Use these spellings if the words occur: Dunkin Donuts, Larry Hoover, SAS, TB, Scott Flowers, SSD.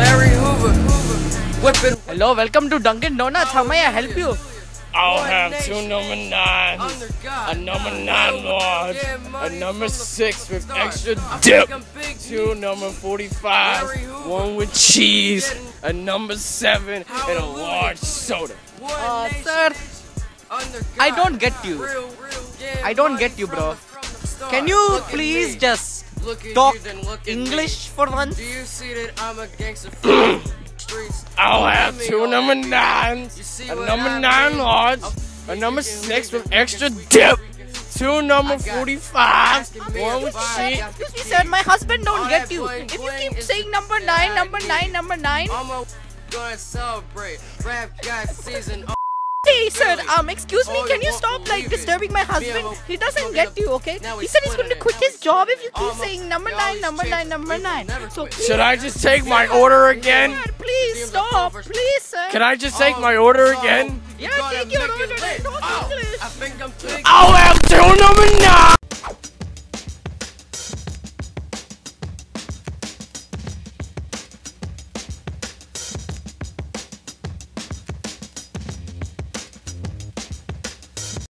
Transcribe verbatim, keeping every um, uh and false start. Larry Hoover, Hoover. Whipping. Hello, welcome to Dunkin Donuts. How may I help you? I'll One have nation. two number nines, a number nine large, a number six with extra dip, two number forty-fives, one with cheese, a number seven, and a large soda. Uh, sir, I don't get you. I don't get you, bro. Can you please just talk English for once? Do you see that I'm a gangster? I'll have two number nines, a number nine large, a number six with extra dip, two number forty-fives, one with cheese. Excuse me, sir, my husband don't get you. If you keep saying number nine, number nine, number nine. I'm gonna celebrate rap guy season. Hey sir, um, excuse me, can you stop like disturbing my husband? He doesn't get you, okay? He said he's going to quit his job if you keep saying number nine, number nine, number nine. So should I just take my order again? Sir, please stop, please sir. Can I just take my order again? Yeah, take your order. No English. I think I'm taking.